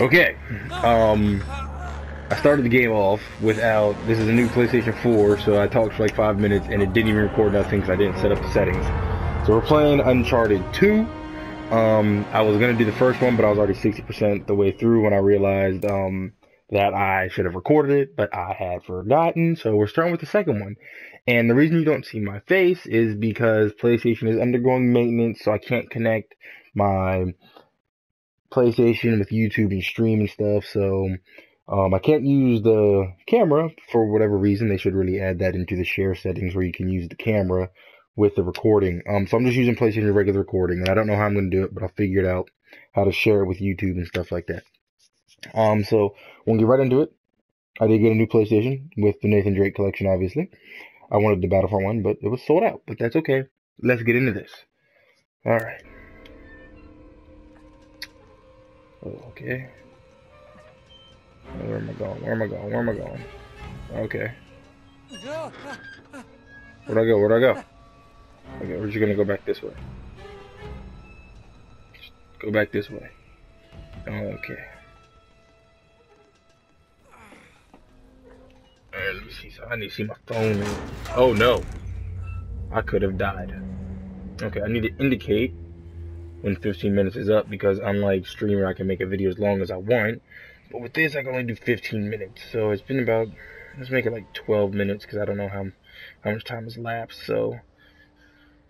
Okay, I started the game off without, this is a new PlayStation 4, so I talked for like 5 minutes and it didn't even record nothing because I didn't set up the settings. So we're playing Uncharted 2. I was going to do the first one, but I was already 60% the way through when I realized that I should have recorded it, but I had forgotten. So we're starting with the second one. And the reason you don't see my face is because PlayStation is undergoing maintenance, so I can't connect my PlayStation with YouTube and stream and stuff. So I can't use the camera for whatever reason. They should really add that into the share settings where you can use the camera with the recording. So I'm just using PlayStation regular recording, and I don't know how I'm going to do it, but I'll figure it out how to share it with YouTube and stuff like that. So we'll get right into it. I did get a new PlayStation with the Nathan Drake Collection, obviously. I wanted the Battlefront one, but it was sold out, but that's okay. Let's get into this. All right. Okay. Where am I going? Where am I going? Where am I going? Okay. Where'd I go? Where'd I go? Okay, we're just gonna go back this way. Just go back this way. Okay. Alright, let me see. I need to see my phone. Oh no. I could have died. Okay, I need to indicate when 15 minutes is up because unlike streamer, I can make a video as long as I want. But with this, I can only do 15 minutes. So it's been about, let's make it like 12 minutes because I don't know how much time has lapsed. So,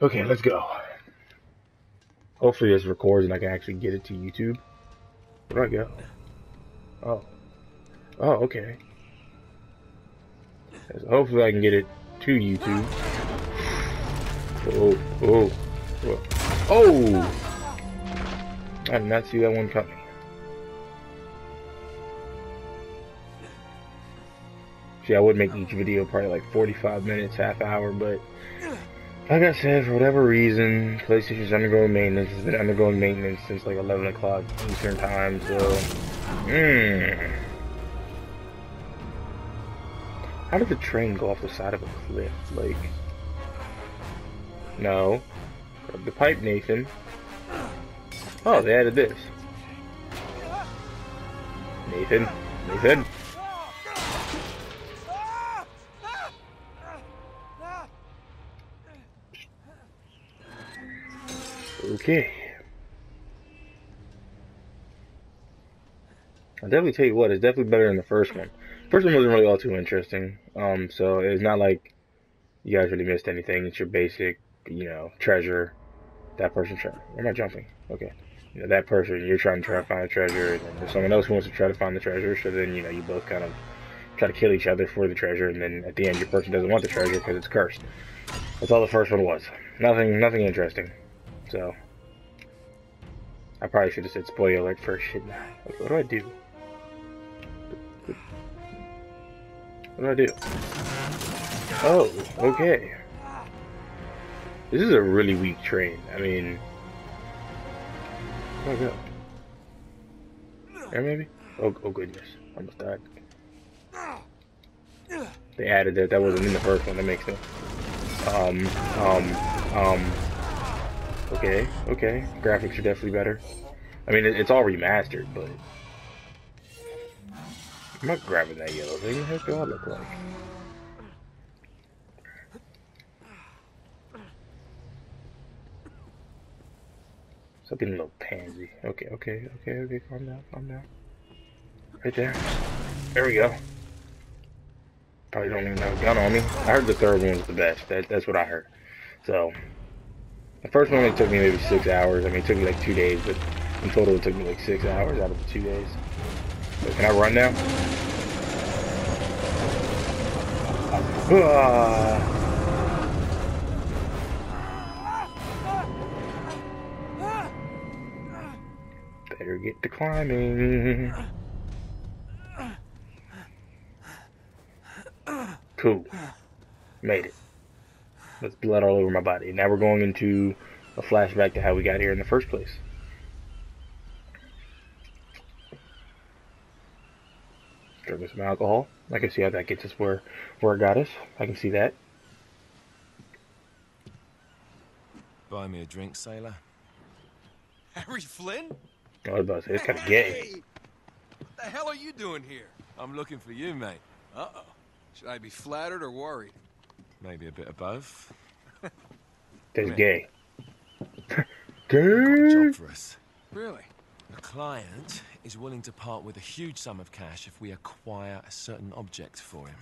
okay, let's go. Hopefully this records and I can actually get it to YouTube. Where do I go? Oh. Oh, okay. Hopefully I can get it to YouTube. Oh, oh, oh. Oh! I did not see that one coming. See, I would make each video probably like 45 minutes, half hour, but like I said, for whatever reason, PlayStation's undergoing maintenance. It's been undergoing maintenance since like 11 o'clock Eastern time, so... How did the train go off the side of a cliff? Like... No. Grab the pipe, Nathan. Oh, they added this. Nathan. Nathan. Okay. I'll definitely tell you what, it's definitely better than the first one. First one wasn't really all too interesting, so it's not like you guys really missed anything. It's your basic, you know, treasure. That person's trying. Where am I jumping? Okay. You know, that person, you're trying to find the treasure, and there's someone else who wants to try to find the treasure, so then, you know, you both kind of try to kill each other for the treasure, and then at the end, your person doesn't want the treasure because it's cursed. That's all the first one was. Nothing interesting. So, I probably should have said spoiler alert first, shouldn't I? Like, what do I do? What do I do? Oh, okay. This is a really weak train. I mean... Oh, God. There, maybe? Oh, oh, goodness. I almost died. They added that. That wasn't in the first one. That makes sense. Okay, okay. Graphics are definitely better. I mean, it's all remastered, but... I'm not grabbing that yellow thing. What the heck do I look like? Something a little pansy. Okay, okay, okay, okay. Calm down, calm down. Right there. There we go. Probably don't even have a gun on me. I heard the third one was the best. That's what I heard. So, the first one only took me maybe 6 hours. I mean, it took me like 2 days, but in total it took me like 6 hours out of the 2 days. So can I run now? Better get to climbing. Cool. Made it. There's blood all over my body. Now we're going into a flashback to how we got here in the first place. Drinking some alcohol. I can see how that gets us where it got us. I can see that. Buy me a drink, sailor. Harry Flynn? I was about to say, it's kind of gay. the hell are you doing here? I'm looking for you, mate. Uh-oh. Should I be flattered or worried? Maybe a bit of both. That's gay. Good job for us. Really? The client is willing to part with a huge sum of cash if we acquire a certain object for him.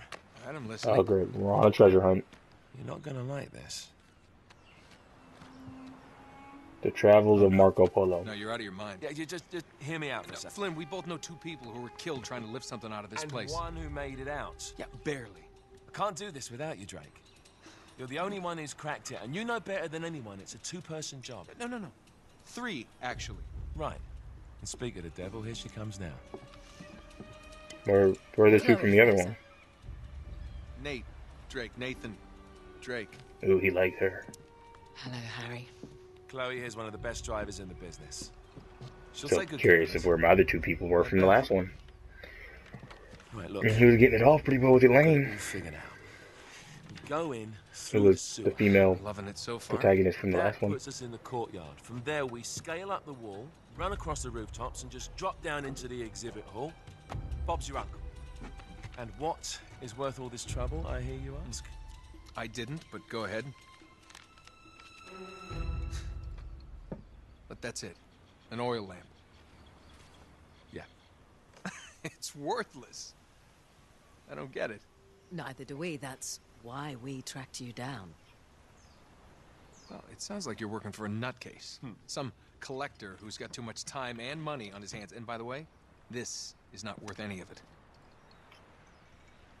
Adam, listen. Oh, great. We're on a treasure hunt. You're not going to like this. The Travels of Marco Polo. No, you're out of your mind. Yeah, you just hear me out for a second. Flynn, we both know two people who were killed trying to lift something out of this place. And one who made it out. Yeah, barely. I can't do this without you, Drake. You're the only one who's cracked it, and you know better than anyone. It's a two-person job. No, no, no. Three, actually. Right. And speak of the devil, here she comes now. Where are the two from the other one? Nate. Drake. Nathan. Drake. Ooh, he liked her. Hello, Harry. Chloe is one of the best drivers in the business. She'll so curious if where my other two people were from the last one. Right, look. He was getting it off pretty well with Elaine. Figured out. Go in. It was the female it so far. Protagonist from the last one. Puts us in the courtyard. From there, we scale up the wall, run across the rooftops, and just drop down into the exhibit hall. Bob's your uncle. And what is worth all this trouble? I hear you ask. I didn't, but go ahead. But that's it. An oil lamp. Yeah. It's worthless. I don't get it. Neither do we. That's why we tracked you down. Well, it sounds like you're working for a nutcase. Some collector who's got too much time and money on his hands. And by the way, this is not worth any of it.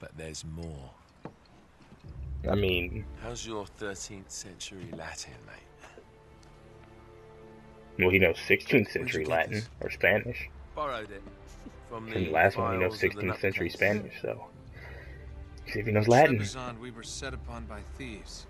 But there's more. I mean... How's your 13th century Latin, mate? Well, he knows 16th century Latin, or Spanish. Borrowed it from the last one, he knows 16th century Spanish, so... See if he knows Latin. We were set upon by thieves.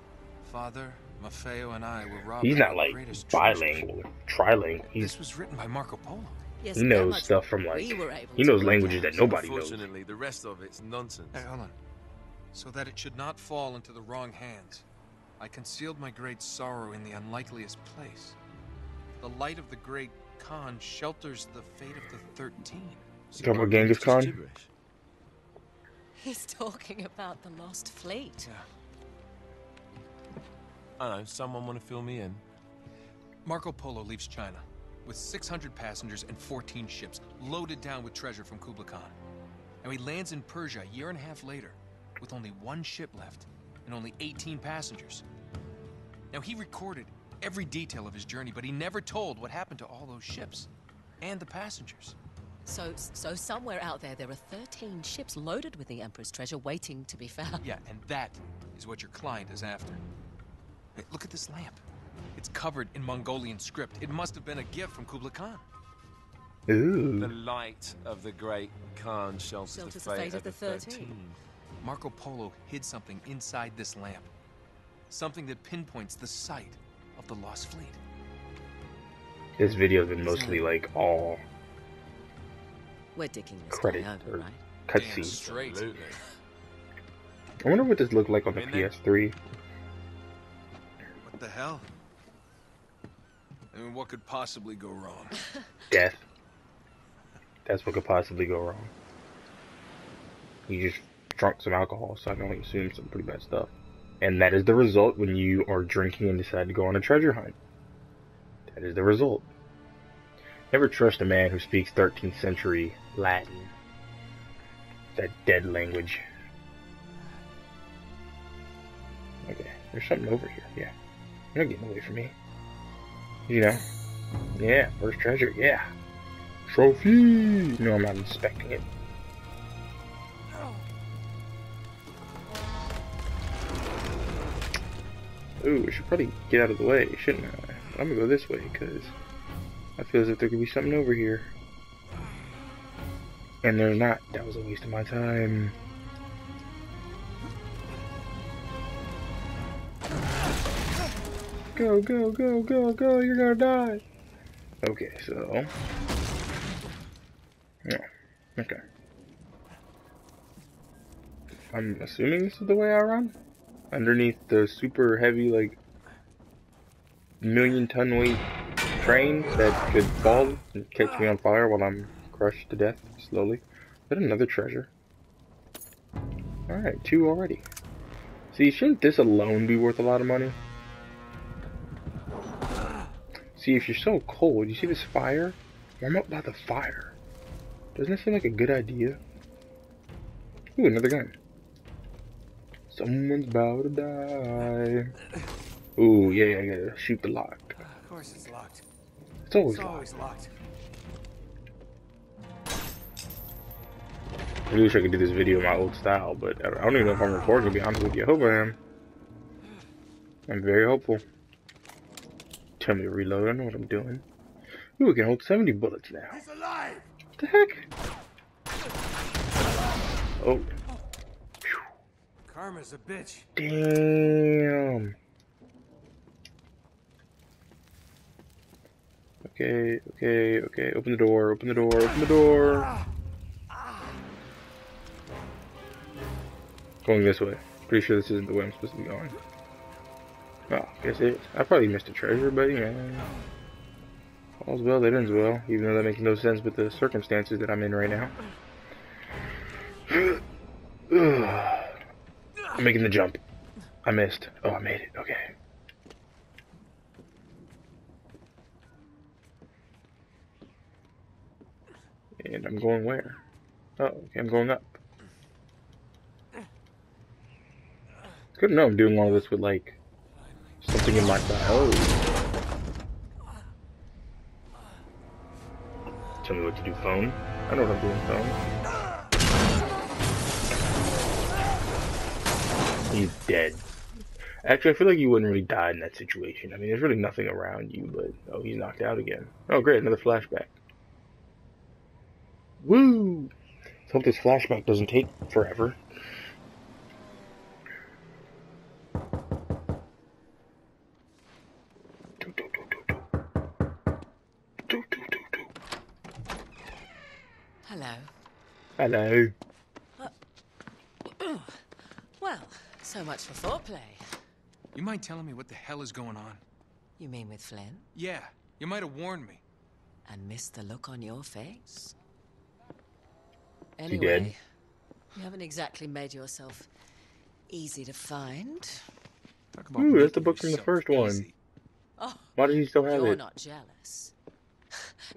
Father, Maffeo, and I were robbed. He's not like bilingual, trilingual. This was written by Marco Polo. Yes, he knows stuff from like he knows languages that nobody knows. Unfortunately, the rest of it's nonsense. Hey, hold on. So that it should not fall into the wrong hands, I concealed my great sorrow in the unlikeliest place. The light of the great Khan shelters the fate of the 13. Talking about Genghis Khan. He's talking about the lost fleet. Yeah. I don't know. Someone want to fill me in? Marco Polo leaves China with 600 passengers and 14 ships, loaded down with treasure from Kublai Khan. And he lands in Persia a year and a half later, with only one ship left, and only 18 passengers. Now, he recorded every detail of his journey, but he never told what happened to all those ships, and the passengers. So somewhere out there, there are 13 ships loaded with the Emperor's treasure waiting to be found. Yeah, and that is what your client is after. Hey, look at this lamp. It's covered in Mongolian script. It must have been a gift from Kublai Khan. Ooh. The light of the great Khan shelters the fate of the 13. Marco Polo hid something inside this lamp. Something that pinpoints the site of the lost fleet. This video's been mostly like all credit or cutscenes. I wonder what this looked like on the PS3. What the hell? I mean, what could possibly go wrong? Death. That's what could possibly go wrong. You just drunk some alcohol, so I can only assume some pretty bad stuff. And that is the result when you are drinking and decide to go on a treasure hunt. That is the result. Never trust a man who speaks 13th century Latin. That dead language. Okay, there's something over here, yeah. You're not getting away from me. You know? Yeah, first treasure, yeah. Trophy! No, I'm not inspecting it. No. Ooh, I should probably get out of the way, shouldn't I? I'm gonna go this way, because I feel as if there could be something over here. And there's not. That was a waste of my time. Go, go, go, go, go, you're gonna die. Okay, so. Yeah, okay. I'm assuming this is the way I run? Underneath the super heavy, like, 1,000,000-ton weight train that could fall and catch me on fire while I'm crushed to death slowly. Is that another treasure? Alright, two already. See, shouldn't this alone be worth a lot of money? See, if you're so cold, you see this fire? Warm up by the fire. Doesn't that seem like a good idea? Ooh, another gun. Someone's about to die. Ooh, yeah, I gotta shoot the lock. Of course it's locked. It's always locked. I really wish I could do this video in my old style, but I don't even know if I'm recording, to be honest with you. I hope I am. I'm very hopeful. Tell me to reload, I don't know what I'm doing. Ooh, we can hold 70 bullets now. He's alive! What the heck? Oh. Whew. Karma's a bitch. Damn. Okay, okay, okay. Open the door, open the door, open the door. Going this way. Pretty sure this isn't the way I'm supposed to be going. Oh, I guess it is. I probably missed a treasure, but yeah. All's well that ends well, even though that makes no sense with the circumstances that I'm in right now. I'm making the jump. I missed. Oh, I made it. Okay. And I'm going where? Oh, okay, I'm going up. It's good to know I'm doing all this with, like, something in my side. Oh. Tell me what to do, phone. I know what I'm doing, phone. He's dead. Actually, I feel like you wouldn't really die in that situation. I mean, there's really nothing around you, but... Oh, he's knocked out again. Oh, great, another flashback. Woo! Let's hope this flashback doesn't take forever. Hello. Hello. Well, so much for foreplay. You mind telling me what the hell is going on? You mean with Flynn? Yeah, you might have warned me. And missed the look on your face? Anyway, you haven't exactly made yourself easy to find. Talk about ooh, that's the book from the first one. Oh, why does he still have it? You're not jealous.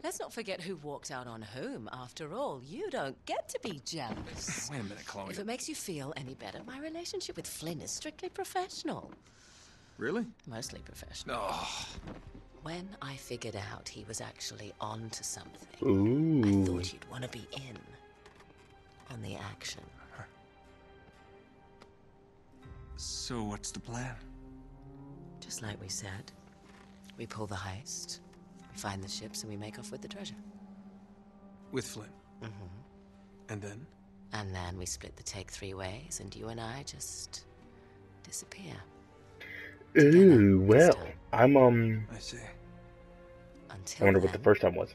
Let's not forget who walked out on whom. After all, you don't get to be jealous. Wait a minute, Chloe. If it makes you feel any better, my relationship with Flynn is strictly professional. Really? Mostly professional. Oh. When I figured out he was actually on to something, ooh. I thought you'd want to be in. On the action. So what's the plan? Just like we said, we pull the heist, we find the ships, and we make off with the treasure. With Flynn? Mm-hmm. And then? And then we split the take three ways, and you and I just disappear. Ooh, well, I'm I see. Until I wonder what the first time was.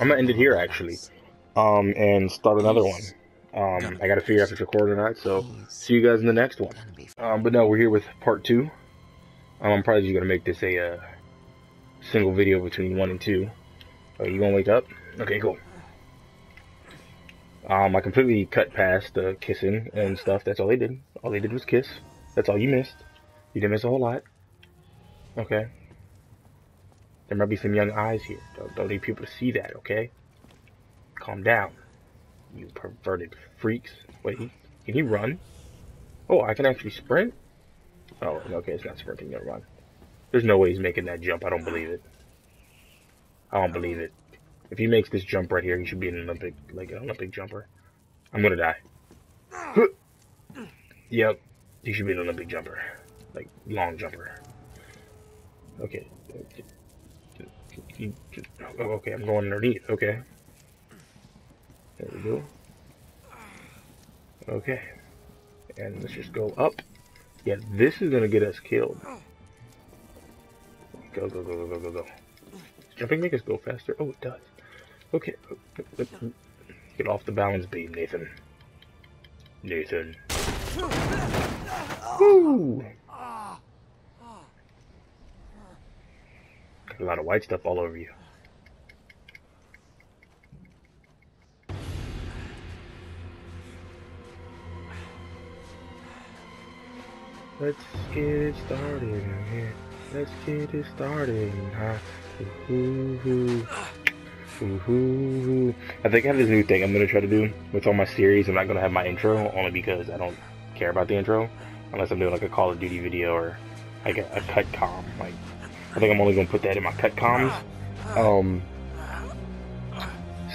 I'm gonna end it here, actually. And start another one. I gotta figure out if it's recorded or not, so see you guys in the next one. But no, we're here with part 2. I'm probably just gonna make this a single video between 1 and 2. Oh, you gonna wake up? Okay, cool. I completely cut past the kissing and stuff. That's all they did. All they did was kiss. That's all you missed. You didn't miss a whole lot. Okay. There might be some young eyes here. Don't need people to see that, okay? Calm down, you perverted freaks. Wait, can he run? Oh, I can actually sprint? Oh, okay, it's not sprinting, never mind. There's no way he's making that jump, I don't believe it. I don't believe it. If he makes this jump right here, he should be an Olympic jumper. I'm gonna die. Yep, he should be an Olympic jumper. Like, long jumper. Okay. Okay, I'm going underneath, okay. There we go. Okay. And let's just go up. Yeah, this is gonna get us killed. Go, go, go, go, go, go, go. Does jumping make us go faster? Oh, it does. Okay. Get off the balance beam, Nathan. Nathan. Woo! Got a lot of white stuff all over you. Let's get it started, man. Let's get it started. I think I have this new thing I'm gonna try to do with all my series. I'm not gonna have my intro, only because I don't care about the intro, unless I'm doing like a Call of Duty video or like a cut comm. Like, I think I'm only gonna put that in my cut comms.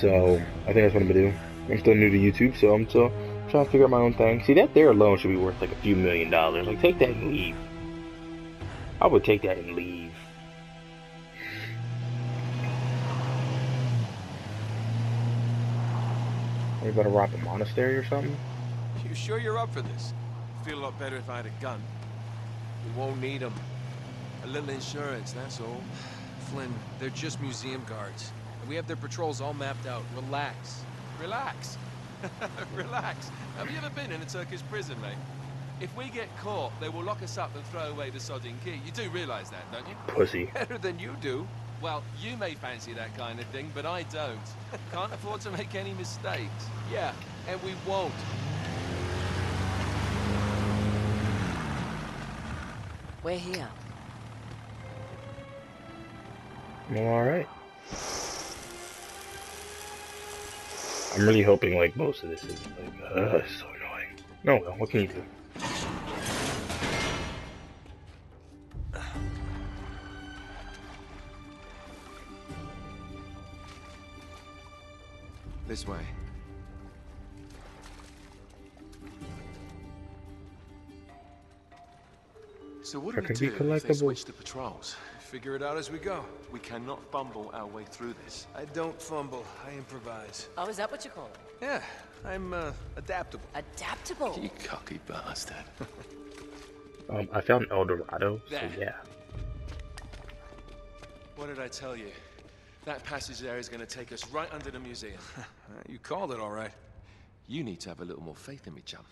So I think that's what I'm gonna do. I'm still new to YouTube, so I'm still trying to figure out my own thing. See, that there alone should be worth like a few $1,000,000. Like, take that and leave. I would take that and leave. Are you about to rob a monastery or something? You sure you're up for this? I'd feel a lot better if I had a gun. We won't need them. A little insurance, that's all. Flynn, they're just museum guards. We have their patrols all mapped out. Relax. Relax. Relax. Have you ever been in a Turkish prison, mate? If we get caught, they will lock us up and throw away the sodding key. You do realize that, don't you? Pussy. Better than you do. Well, you may fancy that kind of thing, but I don't. Can't afford to make any mistakes. Yeah, and we won't. We're here. All right. I'm really hoping like most of this is like, it's so annoying. No, well, what can you do? This way. So what do we do if they switch the patrols? Figure it out as we go. We cannot fumble our way through this. I don't fumble. I improvise. Oh, is that what you call it? Yeah, I'm adaptable. Adaptable? You cocky bastard. I found El Dorado, so yeah. What did I tell you? That passage there is going to take us right under the museum. You called it all right. You need to have a little more faith in me, chum.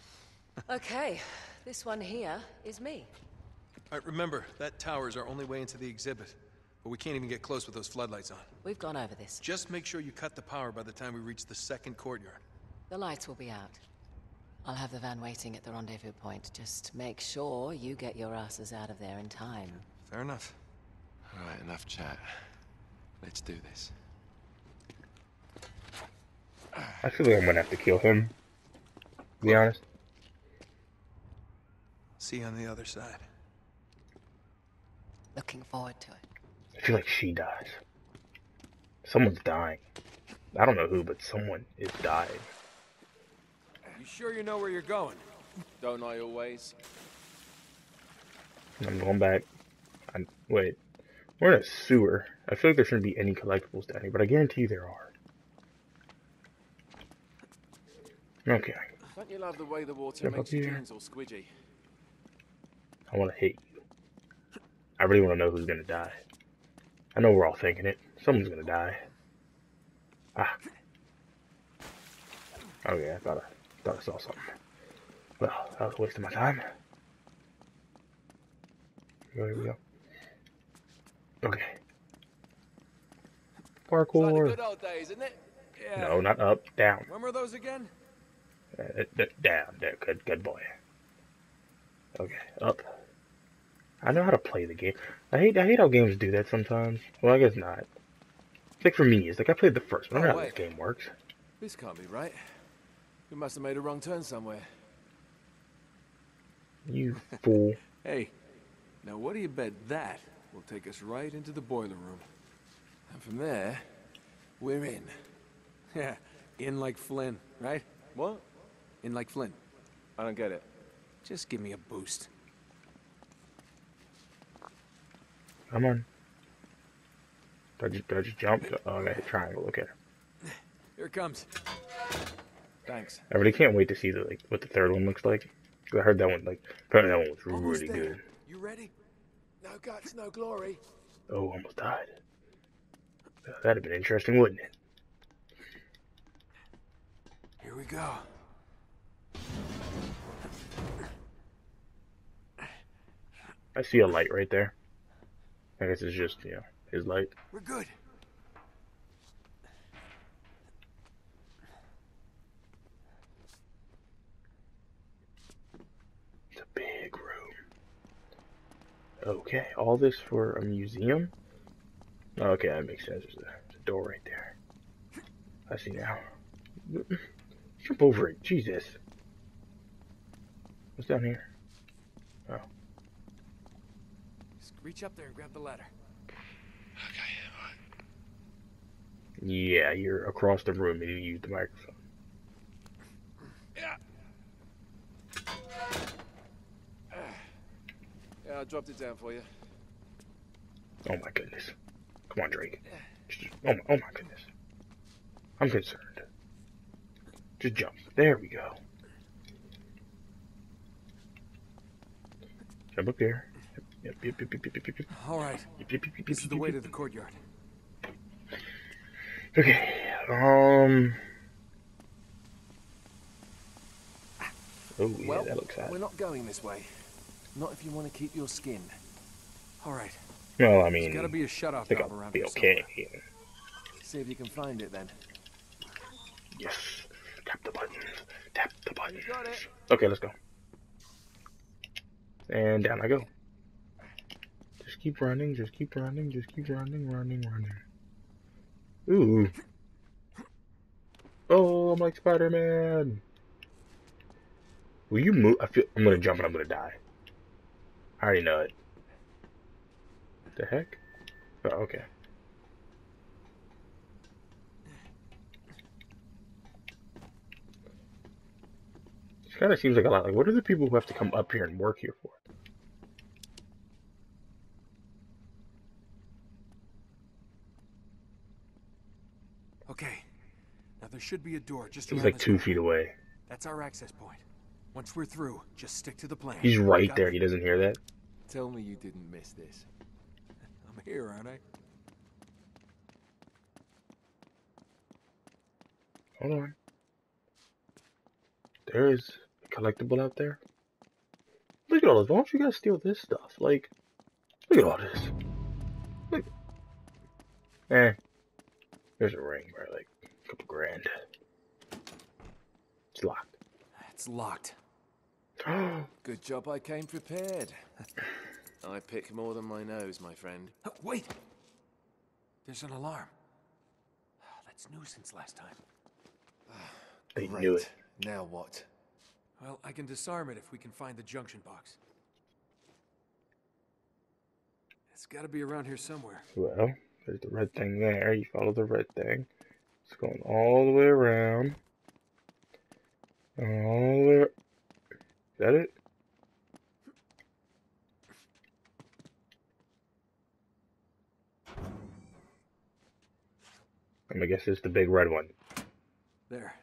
Okay, this one here is me. All right, remember, that tower is our only way into the exhibit. But we can't even get close with those floodlights on. We've gone over this. Just make sure you cut the power by the time we reach the second courtyard. The lights will be out. I'll have the van waiting at the rendezvous point. Just make sure you get your asses out of there in time. Fair enough. All right, enough chat. Let's do this. I feel like I'm gonna have to kill him, to be honest. See you on the other side. Looking forward to it. I feel like she dies. Someone's dying. I don't know who, but someone is dying. You sure you know where you're going? Don't I always? I'm going back. Wait. We're in a sewer. I feel like there shouldn't be any collectibles down here, but I guarantee you there are. Okay. Don't you love the way the water makes your jeans all squidgy? I want to hate you. I really want to know who's going to die. I know we're all thinking it. Someone's going to die. Ah. Okay, I thought I saw something. Well, that was a waste of my time. Here we go. Okay. Parkour. It's good old days, isn't it? Yeah. No, not up. Down. When were those again? Down. There. Good boy. Okay. Up. I know how to play the game. I hate how games do that sometimes. Well, I guess not. It's like for me, it's like I played the first one. I don't know how this game works. This can't be right. We must have made a wrong turn somewhere. You fool. Hey, now what do you bet that will take us right into the boiler room? And from there, we're in. Yeah, in like Flynn, right? What? In like Flynn. I don't get it. Just give me a boost. Come on. Did I just jump? Oh, okay, triangle, okay. Here it comes. Thanks. I really can't wait to see the, like, what the third one looks like. I heard that one, like, apparently that one was really good. You ready? No guts, no glory. Oh, almost died. That'd have been interesting, wouldn't it? Here we go. I see a light right there. I guess it's just, you know, his light. We're good. It's a big room. Okay, all this for a museum? Okay, that makes sense. There's a door right there. I see now. Jump over it. Jesus. What's down here? Oh. Just reach up there and grab the ladder. Okay. All right. Yeah, you're across the room and you use the microphone. Yeah. Yeah, I dropped it down for you. Oh my goodness. Come on, Drake. Oh my goodness. I'm concerned. Just jump. There we go. Jump up there. Alright. This is the way to the courtyard. Okay. Oh, yeah, well, that looks hot. We're not going this way. Not if you want to keep your skin. Alright. Well, I mean, there's gotta be a shut-off valve around here somewhere. Yeah. See if you can find it then. Yes. Tap the buttons. Tap the buttons. You got it. Okay, let's go. And down I go. Just keep running, just keep running, just keep running, running. Ooh. Oh, I'm like Spider-Man. Will you move? I'm gonna jump and I'm gonna die. I already know it. The heck? Oh, okay. This kind of seems like a lot. Like, what are the people who have to come up here and work here for? Okay. Now there should be a door just around. He's like 2 feet away. That's our access point. Once we're through, just stick to the plan. He's right there. He doesn't hear that. Tell me you didn't miss this. I'm here, aren't I? Hold on. There is a collectible out there. Look at all this. Why don't you guys steal this stuff? Like, look at all this. Look. There's a ring, right? Like a couple grand. It's locked. It's locked. Good job I came prepared. I pick more than my nose, my friend. Oh, wait! There's an alarm. That's new since last time. They knew it. Now what? Well, I can disarm it if we can find the junction box. It's gotta be around here somewhere. Well, there's the red thing there. You follow the red thing. It's going all the way around. All the way around. Is that it? I'm gonna guess it's the big red one. There.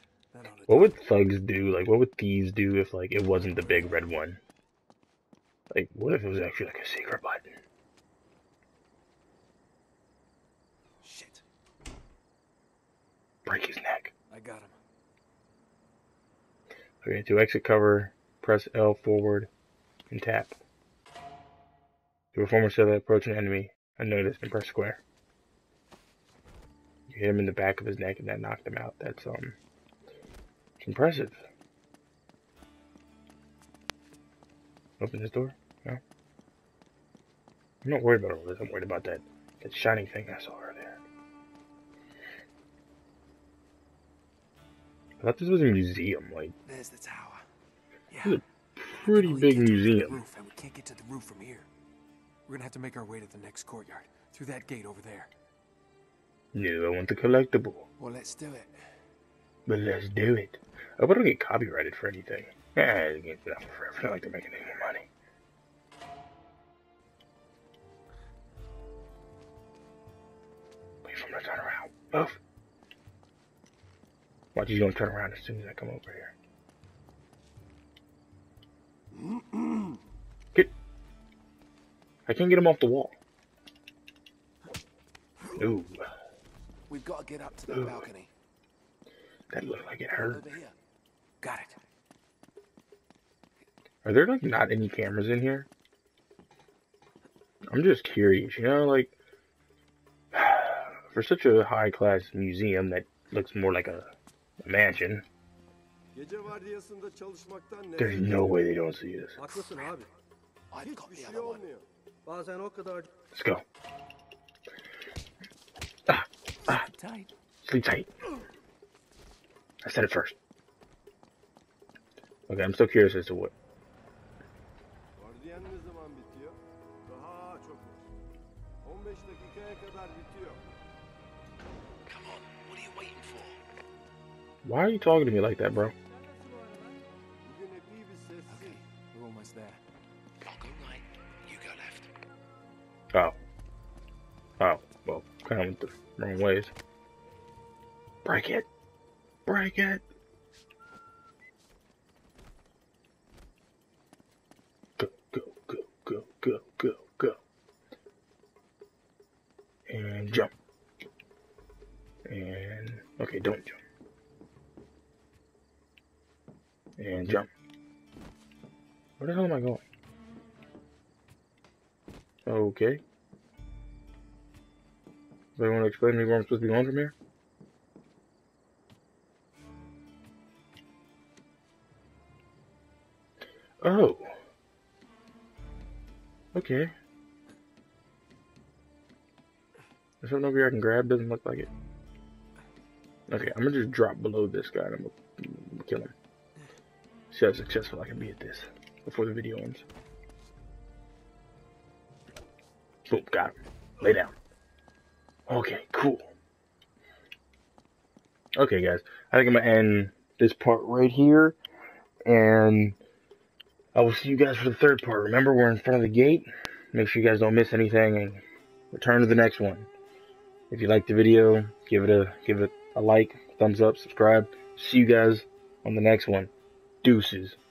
What would thugs do? Like, what would thieves do if, like, it wasn't the big red one? Like, what if it was actually, like, a secret button? Shit. Break his neck. I got him. Okay, to exit cover, press L forward and tap. To perform a stealth approach an enemy, unnoticed, and press square. You hit him in the back of his neck and that knocked him out. That's, it's impressive. Open this door? No? I'm not worried about all this. I'm worried about that shining thing I saw earlier. I thought this was a museum, like. There's the tower. Yeah. This is a pretty big museum. Roof, and we can't get to the roof from here. We're gonna have to make our way to the next courtyard through that gate over there. No, I want the collectible. Well, let's do it. But let's do it. I wouldn't get copyrighted for anything. I get that forever. I don't like to make any more money. Wait for him to turn around. Oof. Watch, he's gonna turn around as soon as I come over here. Get. I can't get him off the wall. Ooh. We've got to get up to the balcony. That looked like it hurt. Got it. Are there, like, not any cameras in here? I'm just curious, you know, like, for such a high-class museum that looks more like a mansion, there's no way they don't see this. I've got the other one. Let's go. Sleep tight. I said it first. Okay, I'm still curious as to what. Come on, what are you waiting for? Why are you talking to me like that, bro? Okay, we're almost there. I'll go right, you go left. Oh. Oh, well, kind of went the wrong ways. Break it. Break it. Go, go, go, go, go, go, go. And jump. And okay, don't jump. And jump. Where the hell am I going? Okay. Does anyone explain to me where I'm supposed to be going from here? Oh. Okay. There's something over here I can grab. Doesn't look like it. Okay, I'm gonna just drop below this guy and I'm gonna kill him. See how successful I can be at this before the video ends. Boom, got him. Lay down. Okay, cool. Okay, guys. I think I'm gonna end this part right here. And I will see you guys for the third part. Remember, we're in front of the gate. Make sure you guys don't miss anything and return to the next one. If you liked the video, give it a like, thumbs up, subscribe. See you guys on the next one. Deuces.